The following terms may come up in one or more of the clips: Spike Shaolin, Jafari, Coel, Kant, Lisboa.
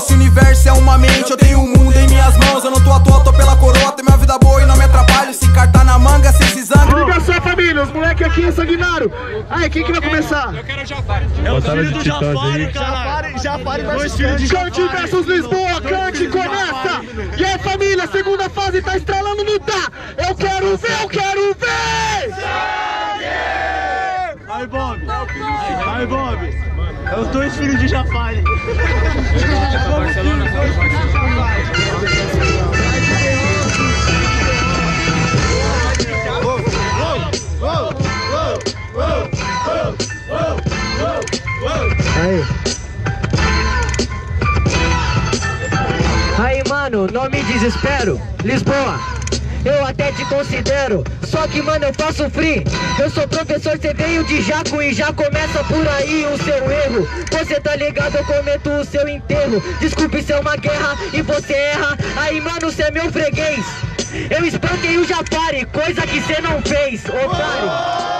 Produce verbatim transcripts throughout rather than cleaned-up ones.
Esse universo é uma mente, eu tenho o mundo em minhas mãos. Eu não tô à toa, tô pela coroa, tem minha vida boa e não me atrapalho. Se cartar na manga, sem se zangar. Liga só, família, os moleque aqui é sanguinário. Aí, quem que vai começar? Eu quero o Jafari. É o filho do Jafari, cara. Jafari versus Kant versus Lisboa, Kant começa. E aí, família, segunda fase tá estralando, não tá? Eu quero ver, eu quero ver! Vai, Bob! Vai, Bob! É os dois filhos de Jafari. Aí. Aí, mano, não me desespero. Lisboa. Eu até te considero, só que mano eu passo free. Eu sou professor, cê veio de Jaco e já começa por aí o seu erro. Você tá ligado, eu cometo o seu enterro. Desculpe se é uma guerra e você erra. Aí mano, cê é meu freguês. Eu espanquei o Jafari, coisa que cê não fez, otário.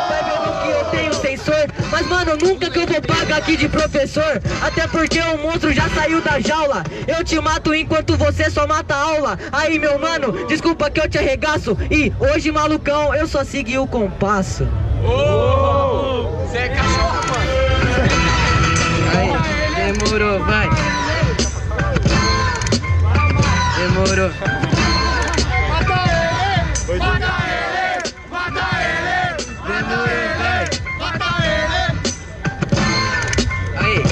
Vai vendo que eu tenho sensor, mas mano, nunca que eu vou pagar aqui de professor. Até porque o monstro já saiu da jaula. Eu te mato enquanto você só mata a aula. Aí meu mano, desculpa que eu te arregaço. E hoje malucão, eu só segui o compasso. Oh, cê é cachorro, mano. Aí, demorou, vai. Demorou. Mata ele, mata ele, mata ele, mata ele. Aí,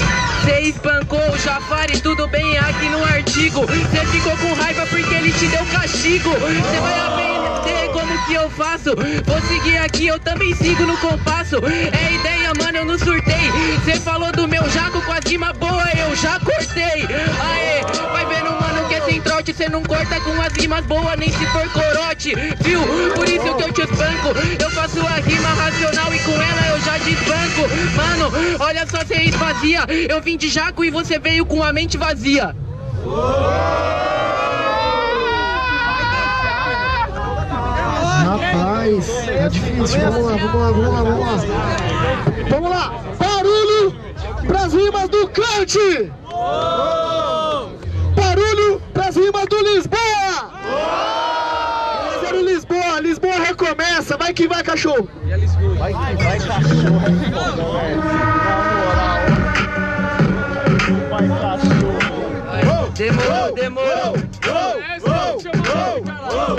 cê espancou o Jafari, tudo bem aqui no artigo. Cê ficou com raiva porque ele te deu castigo. Cê vai aprender como que eu faço. Vou seguir aqui, eu também sigo no compasso. É ideia, mano, eu não surtei. Cê falou do meu jaco com a cima boa, eu já cortei. Aê, vai vendo, mano. Sem trote, cê não corta com as rimas boas, nem se for corote, viu? Por isso que eu te espanco. Eu faço a rima racional e com ela eu já desbanco. Mano, olha só, cê esvazia. Eu vim de Jaco e você veio com a mente vazia. Rapaz, é difícil. Vamos lá, vamos lá, vamos lá, vamos lá. Vamos lá, barulho pras rimas do Kant. As rimas do Lisboa! Oh! Zero Lisboa, Lisboa recomeça, vai que vai, cachorro! E a Lisboa? Vai que vai, cachorro! Vai, cachorro! Demorou, demorou!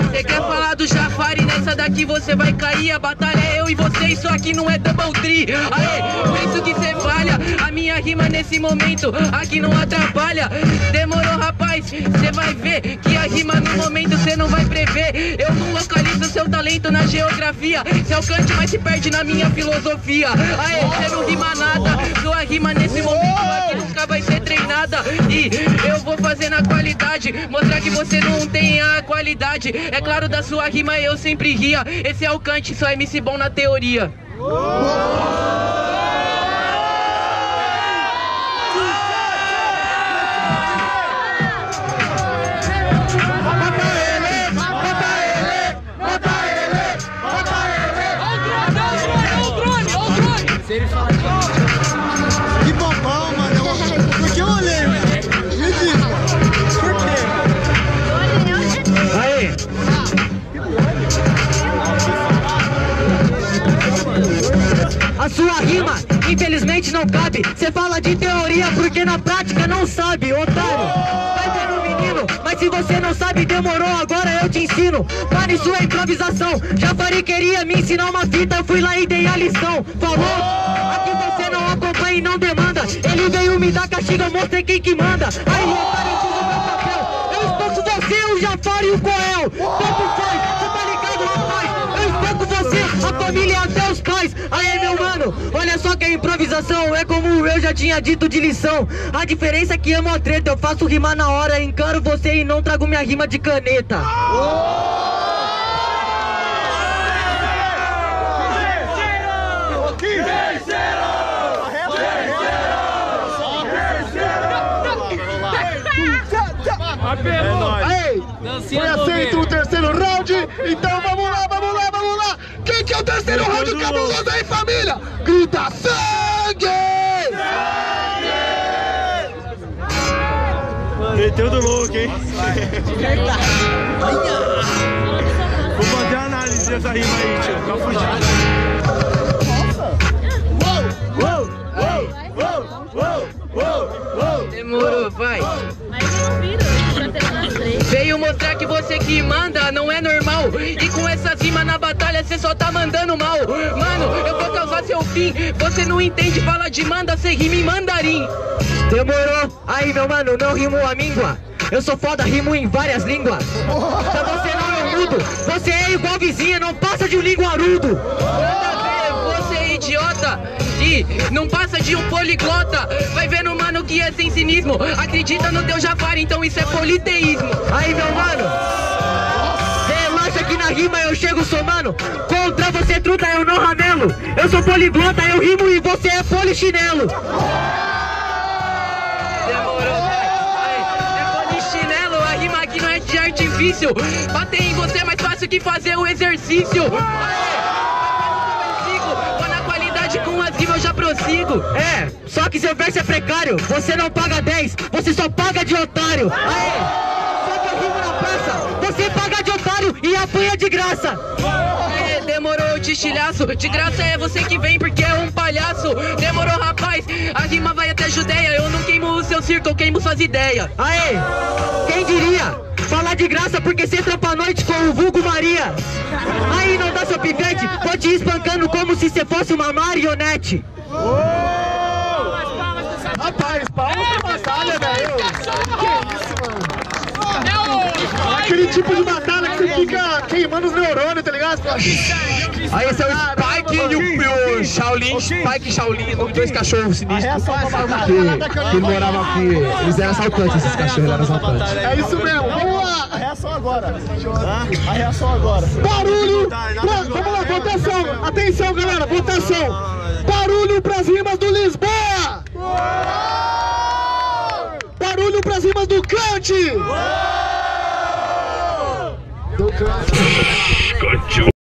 Você quer falar do Jafari? Nessa daqui você vai cair. A batalha é eu e você, isso aqui não é double tree. Aê, penso que você falha. A minha rima nesse momento aqui não atrapalha. Demorou, rapaz, você vai ver que a rima no momento você não vai prever. Eu não localizo seu talento na geografia. Você é o Kant, mas se perde na minha filosofia. Aê, você não rima nada. Sua rima nesse momento aqui nunca vai ser treinada. E eu vou fazer na qualidade, mostrar que você não tem a qualidade. É claro, da sua rima eu sempre ria. Esse é o Kant, só M C bom na teoria. A sua rima, infelizmente, não cabe. Você fala de teoria porque na prática não sabe, otário. Vai ver o menino, mas se você não sabe, demorou, agora eu te ensino. Pare sua improvisação. Jafari queria me ensinar uma fita, eu fui lá e dei a lição. Falou, aqui você não acompanha e não demanda. Ele veio me dar castigo, eu mostrei quem que manda. Aí, otário, tira o meu papel. Eu espanco você, o Jafari e o Coel. Tanto faz, você tá ligado, rapaz? Eu espanco você, a família e até os pais. Aí, meu mano, olha só que a improvisação é como eu já tinha dito de lição. A diferença é que amo a treta, eu faço rimar na hora, encaro você e não trago minha rima de caneta. Aí, foi aceito o terceiro round, então vamos lá, vamos lá, vamos lá. Quem que é o terceiro round cabuloso aí, família? Grita sangue! Sangue! Meteu do louco, hein? De verdade. Vou fazer a análise dessa rima aí, tio. Tá fugindo. Nossa! Uou! Uou! Uou, uou, uou, demorou, vai. Mas não viram, veio mostrar que você que manda não é normal. E com essa rima na batalha você só tá mandando mal. Mano, eu vou causar seu fim. Você não entende, fala de manda, você rima em mandarim. Demorou, aí meu mano, não rimo a míngua. Eu sou foda, rimo em várias línguas. Pra você não é mudo, você é igual vizinha, não passa de um linguarudo. Idiota, e não passa de um poliglota. Vai vendo, mano, que é sem cinismo. Acredita no teu Jafari, então isso é politeísmo. Aí, meu mano, relaxa que na rima eu chego somando. Contra você, truta, eu não ramelo. Eu sou poliglota, eu rimo e você é polichinelo. É polichinelo, a rima aqui não é de artifício. Bater em você é mais fácil que fazer o exercício. Com as rimas eu já prossigo. É, só que seu verso é precário. Você não paga dez, você só paga de otário. Aê, só que eu rimo na praça. Você paga de otário e apanha de graça. Aê, demorou, te estilhaço. De graça é você que vem porque é um palhaço. Demorou, rapaz, a rima vai até Judeia. Eu não queimo o seu circo, eu queimo suas ideias. Aê, quem diria? Falar de graça porque cê trampa a noite com o vulgo Maria. Aí não dá seu pivete, tô te espancando como se cê fosse uma marionete. Oh! Rapaz, palmas pra batalha, velho. Que isso, mano? É aquele tipo de batalha que você fica queimando os neurônios, tá ligado? Aí esse é o Spike e o, o Shaolin, Spike Shaolin, nome dois cachorros sinistros. Que moravam aqui, eles eram assaltantes, esses cachorros eram assaltantes. É isso mesmo. A reação agora. A reação agora. Barulho. Não, vamos lá, votação. Atenção, galera, votação. Barulho pras rimas do Lisboa. Barulho pras rimas do Kant. Do Kant.